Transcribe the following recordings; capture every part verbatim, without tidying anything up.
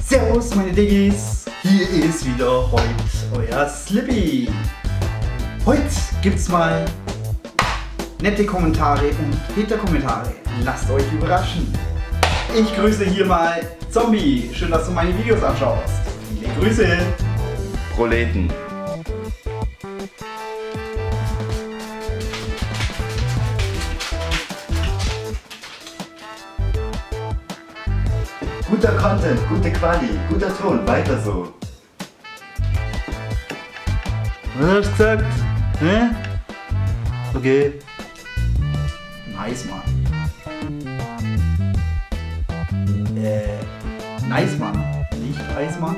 Servus meine Diggis, hier ist wieder heute euer Slippy. Heute gibt's mal nette Kommentare und Hater-Kommentare. Lasst euch überraschen. Ich grüße hier mal Zombie. Schön, dass du meine Videos anschaust. Viele Grüße. Proleten. Guter Content, gute Quali, guter Ton, weiter so. Was hast du gesagt? Hä? Okay. Nice, Mann. Äh, nice, Mann. Nicht nice, Mann.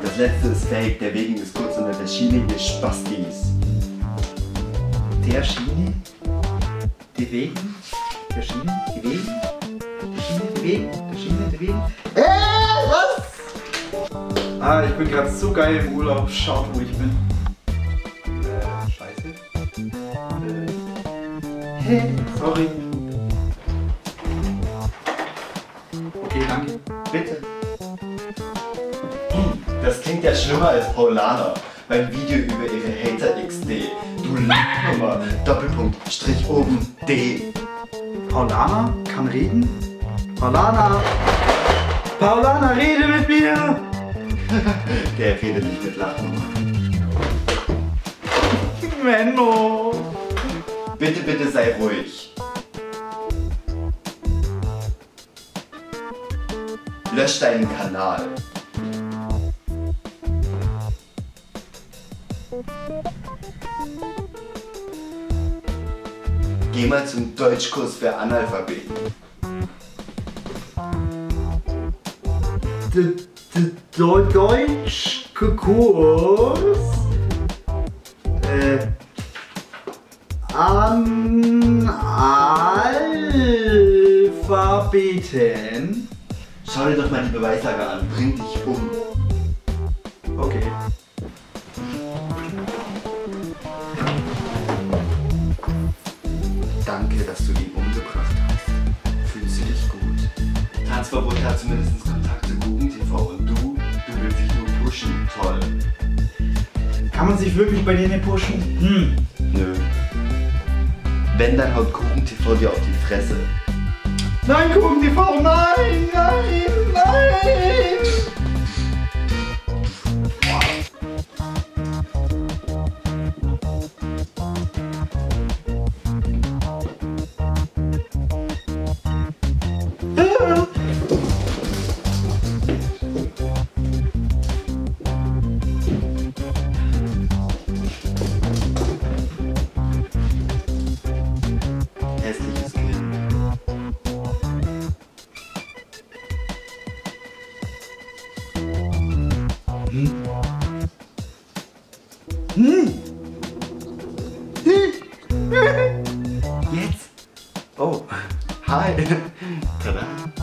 Das letzte ist fake, der Wegen ist kurz und der Schiene des Spastis. Der Schiene? Der Wegen? Der Schiene? Die Wegen? Weg, der Schiene, der Weg. Äh, was? Ah, ich bin gerade so geil im Urlaub. Schaut, wo ich bin. Äh, scheiße. Äh, hey, sorry. Okay, danke. Bitte. Hm, das klingt ja schlimmer als Paulaner. Mein Video über ihre Hater X D. Du Lügnummer. Doppelpunkt, Strich oben, D. Paulaner kann reden? Paulaner! Paulaner, rede mit mir! Der redet nicht mit Lachen. Menno! Bitte, bitte sei ruhig. Lösch deinen Kanal. Geh mal zum Deutschkurs für Analphabeten. Deutschkurs äh, Analphabeten. Schau dir doch mal die Beweislage an, bring dich um. Okay. Danke, dass du ihn umgebracht hast. Fühlst du dich gut? Tanzverbot hat zumindest Kontakt. Und du, du willst dich nur pushen, toll. Kann man sich wirklich bei dir nicht pushen? Hm. Nö. Wenn, dann haut Kuchen T V dir auf die Fresse. Nein, Kuchen T V, nein, nein, nein! Hm. Hm. Hm. Jetzt. Oh. Hi. Tada.